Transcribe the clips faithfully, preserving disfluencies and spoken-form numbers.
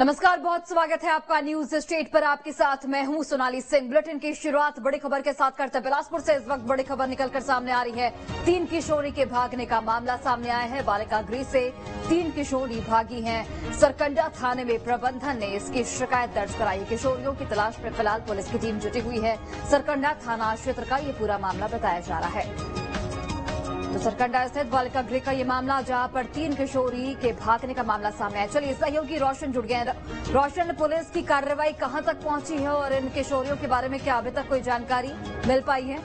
नमस्कार, बहुत स्वागत है आपका न्यूज स्टेट पर। आपके साथ मैं हूं सोनाली सिंह। बुलेटिन की शुरुआत बड़ी खबर के साथ करते हैं। बिलासपुर से इस वक्त बड़ी खबर निकलकर सामने आ रही है। तीन किशोरी के भागने का मामला सामने आया है। बालिका गृह से तीन किशोरी भागी हैं। सरकंडा थाने में प्रबंधन ने इसकी शिकायत दर्ज कराई। किशोरियों की तलाश में फिलहाल पुलिस की टीम जुटी हुई है। सरकंडा थाना क्षेत्र का ये पूरा मामला बताया जा रहा है। तो सरकंडा स्थित बालिका गृह का ये मामला, जहां पर तीन किशोरी के भागने का मामला सामने आया। चलिए सहयोगी रोशन जुड़ गए हैं। रोशन, पुलिस की कार्रवाई कहां तक पहुंची है और इन किशोरियों के बारे में क्या अभी तक कोई जानकारी मिल पाई है?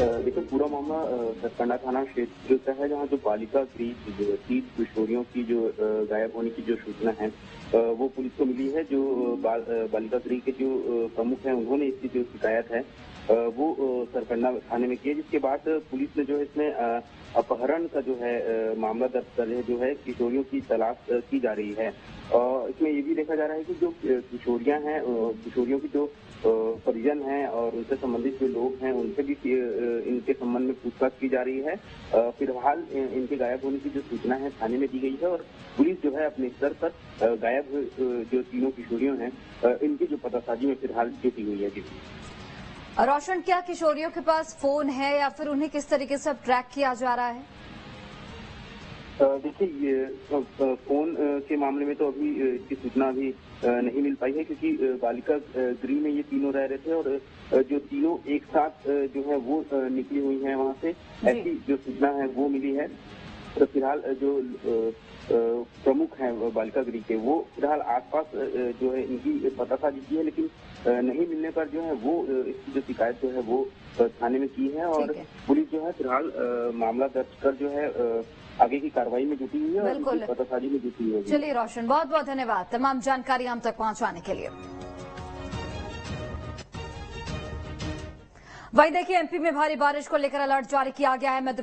देखिए, पूरा मामला सरकंडा थाना क्षेत्र का है, जहाँ जो बालिका गृह जो तीन किशोरियों की जो गायब होने की जो सूचना है वो पुलिस को मिली है। जो बालिका गृह के जो प्रमुख हैं उन्होंने इसकी जो शिकायत है वो सरकंडा थाने में किया, जिसके बाद पुलिस ने जो है इसमें अपहरण का जो है मामला दर्ज कर जो है किशोरियों की तलाश की जा रही है। और इसमें ये भी देखा जा रहा है कि जो किशोरियां हैं, किशोरियों की जो परिजन हैं और उनसे संबंधित जो लोग हैं उनसे भी इनके संबंध में पूछताछ की जा रही है। फिलहाल इनके गायब होने की जो सूचना है थाने में दी गई है और पुलिस जो है अपने स्तर पर गायब जो तीनों किशोरियों हैं इनकी जो पतासाजी में फिलहाल जुटी हुई है। जी रोशन, क्या किशोरियों के पास फोन है या फिर उन्हें किस तरीके से ट्रैक किया जा रहा है? देखिए, ये फोन के मामले में तो अभी इसकी सूचना अभी नहीं मिल पाई है, क्योंकि बालिका गृह में ये तीनों रह रहे थे और जो तीनों एक साथ जो है वो निकली हुई हैं वहाँ से, ऐसी जो सूचना है वो मिली है। तो फिलहाल जो प्रमुख हैं बालिका गृह के वो फिलहाल आसपास जो है इनकी पतासाजी की है, लेकिन नहीं मिलने पर जो है वो इसकी जो शिकायत जो है वो थाने में की है और पुलिस जो है फिलहाल मामला दर्ज कर जो है आगे की कार्रवाई में जुटी हुई है और पतासाजी में जुटी हुई है। चलिए रोशन, बहुत बहुत धन्यवाद तमाम जानकारी हम तक पहुँचाने के लिए। वहीं देखिए, एमपी में भारी बारिश को लेकर अलर्ट जारी किया गया है।